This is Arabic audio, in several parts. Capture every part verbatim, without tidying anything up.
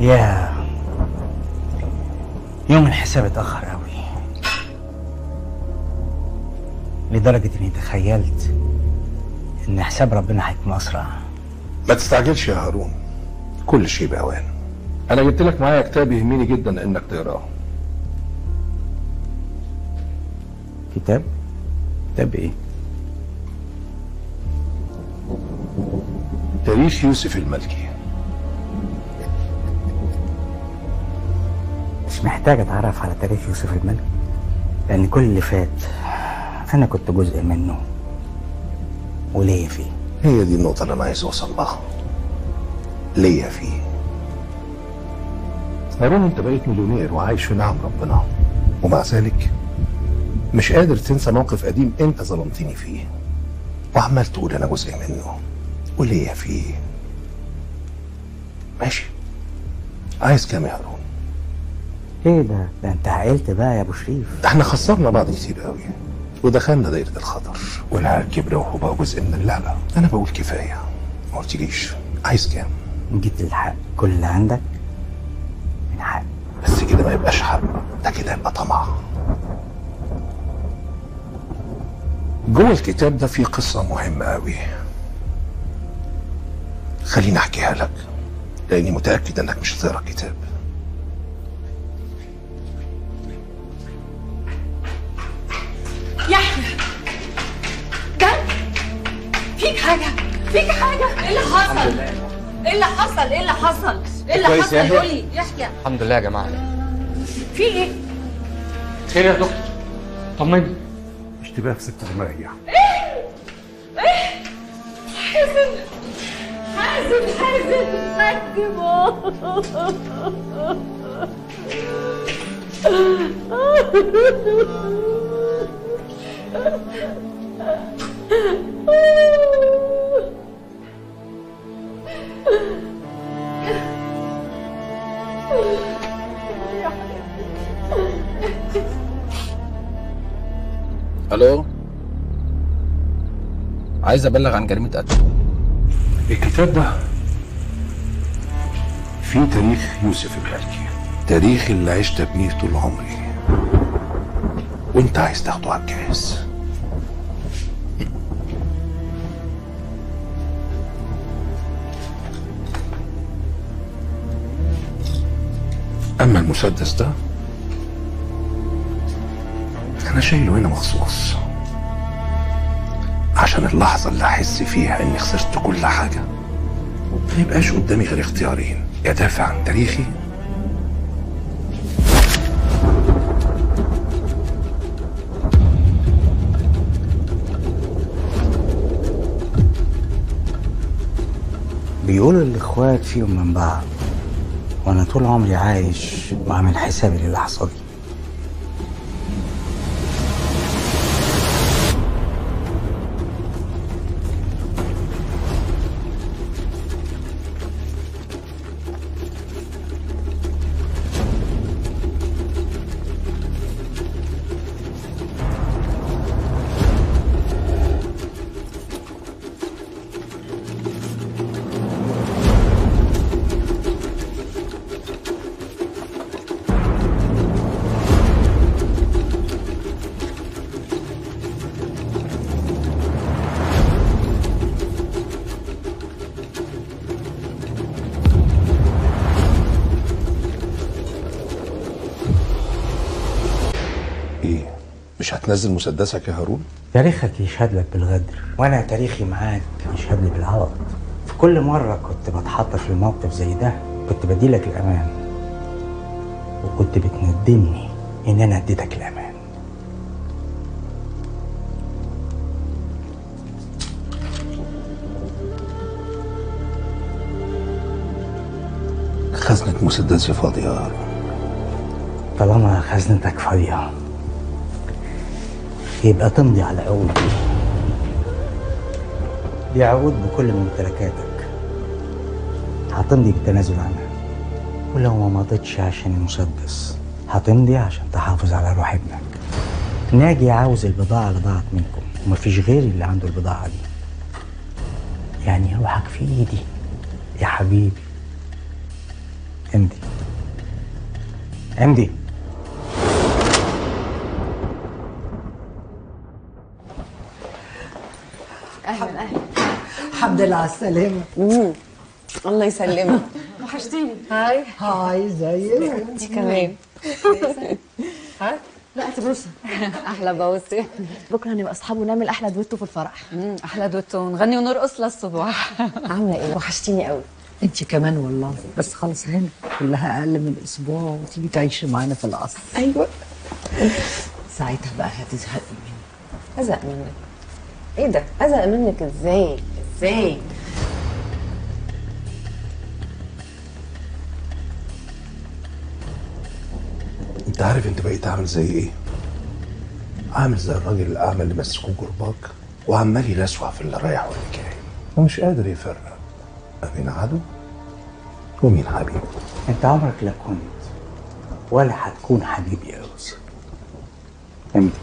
يا يوم الحساب اتأخر قوي لدرجة اني تخيلت ان حساب ربنا هيكون اسرع. ما تستعجلش يا هارون، كل شيء بأوان. انا جبت لك معايا كتاب يهمني جدا انك تقراه. كتاب؟ كتاب ايه؟ تاريخ يوسف المالكي. مش محتاج اتعرف على تاريخ يوسف المالكي لان كل اللي فات انا كنت جزء منه وليا فيه. هي دي النقطة اللي انا عايز اوصل لها، ليا فيه. هارون انت بقيت مليونير وعايش في نعم ربنا، ومع ذلك مش قادر تنسى موقف قديم انت ظلمتني فيه وعمال تقول انا جزء منه وليا فيه. ماشي، عايز كام يا هارون؟ ايه ده؟ ده انت عقلت بقى يا ابو شريف. احنا خسرنا بعض كتير قوي ودخلنا دايره الخطر والعيال كبروا وبقوا جزء من اللعنه. انا بقول كفايه، ما قلتليش عايز كام؟ جيت الحق، كل اللي عندك من حق. بس كده ما يبقاش حق، ده كده يبقى طمع. جوه الكتاب ده في قصه مهمه قوي، خليني احكيها لك لاني متاكد انك مش هتقرا الكتاب. يحيى جد، فيك حاجه؟ فيك حاجه؟ ايه اللي حصل؟ ايه اللي حصل؟ ايه اللي حصل؟ ايه اللي حصل؟ قولي يحيى. الحمد لله يا جماعه. في ايه؟ خير يا دكتور، طمني. اشتباه في سكه دماغي. ايه؟ ايه؟ حزن حزن حزن حزن بابا. الو، عايز ابلغ عن جريمه قتل. الكتاب ده فيه تاريخ يوسف المالكي، تاريخ اللي عشت ابنيه طول عمري، وانت عايز تاخده على الجهاز. اما المسدس ده انا شايله هنا مخصوص عشان اللحظه اللي احس فيها اني خسرت كل حاجه ما يبقاش قدامي غير اختيارين، يا دافع عن تاريخي بيقولوا الاخوات فيهم من بعض، وانا طول عمري عايش وعامل حسابي للحظه دي. مش هتنزل مسدسك يا هارون؟ تاريخك يشهد لك بالغدر، وانا تاريخي معاك يشهد لي بالعوض. في كل مره كنت بتحط في موقف زي ده كنت بديلك الامان، وكنت بتندمني ان انا اديتك الامان. خزنه مسدسي فاضيه يا هارون. طالما خزنتك فاضيه يبقى تمضي على عقود. دي عقود بكل ممتلكاتك هتمضي بالتنازل عنها، ولو ما مضيتش عشان المسدس هتمضي عشان تحافظ على روح ابنك. ناجي عاوز البضاعة اللي ضاعت منكم ومفيش غيري اللي عنده البضاعة دي، يعني روحك في ايدي يا حبيبي. عندي عندي اهلا اهلا. الحمد لله على السلامة. امم الله يسلمك. وحشتيني. هاي هاي زيك. انت كمان. ها؟ لا تبوسي. احلى بوسي. بكره هنبقى اصحاب ونعمل احلى دويتو في الفرح. امم احلى دويتو ونغني ونرقص للصبح. عامله ايه؟ وحشتيني قوي. انت كمان والله، بس خلص هنا كلها اقل من اسبوع وتيجي تعيشي معانا في القصر. ايوه. ساعتها بقى هتزهقي مني. ازهق منك؟ ايه ده؟ ازهق منك ازاي؟ ازاي؟ انت عارف انت بقيت عامل زي ايه؟ عامل زي الراجل الاعمى اللي ماسكوه جرباك وعمال يلسوع في اللي رايح واللي جاي ومش قادر يفرق مين عدو ومين حبيب. انت عمرك لا كنت ولا هتكون حبيبي يا يوسف. امتى؟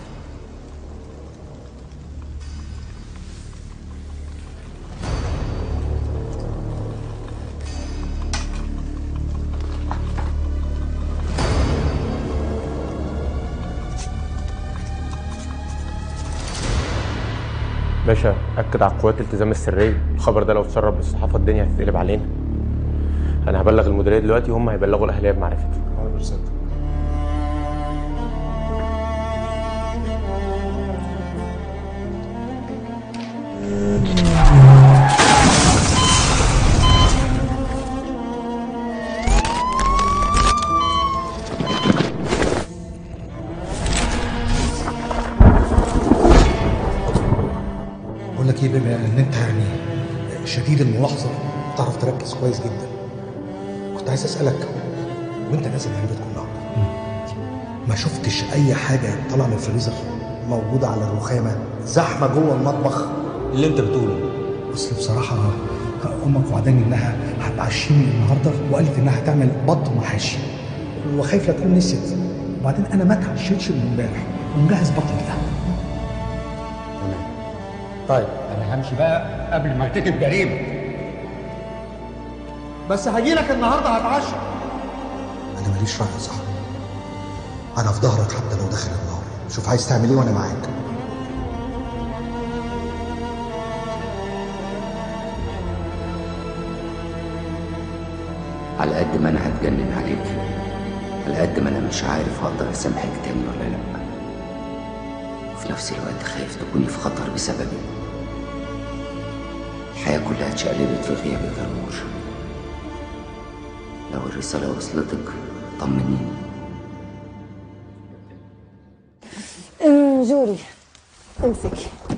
باشا اكد على قوات الالتزام السريه، الخبر ده لو اتسرب للصحافه الدنيا هتتقلب علينا. انا هبلغ المديريه دلوقتي وهم هيبلغوا الاهليه بمعرفتي. بما ان انت يعني شديد الملاحظه بتعرف تركز كويس جدا، كنت عايز اسالك وانت نازل عندك النهارده ما شفتش اي حاجه طالعه من الفريزر موجوده على الرخامه زحمه جوه المطبخ؟ اللي انت بتقوله اصل بصراحه امك وعداني انها هتعشيني النهارده وقالت انها هتعمل بط محاشي وخايف لا تكون نسيت، وبعدين انا ما اتعشيتش من امبارح ومجهز بط لها. طيب انا همشي بقى قبل ما ارتكب جريمه، بس هجيلك النهارده هتعشى. انا ماليش راي يا صاحبي، انا في ظهرك حتى لو داخل النار. شوف عايز تعمل ايه وانا معاك. على قد ما انا هتجنن عليك على قد ما انا مش عارف هقدر اسامحك تاني ولا لا، وفي نفس الوقت خايف تكوني في خطر بسببي. الحياة كلها اتشقلبت في غيابك يا رموش. لو الرسالة وصلتك طمنيني. جوري امسكي.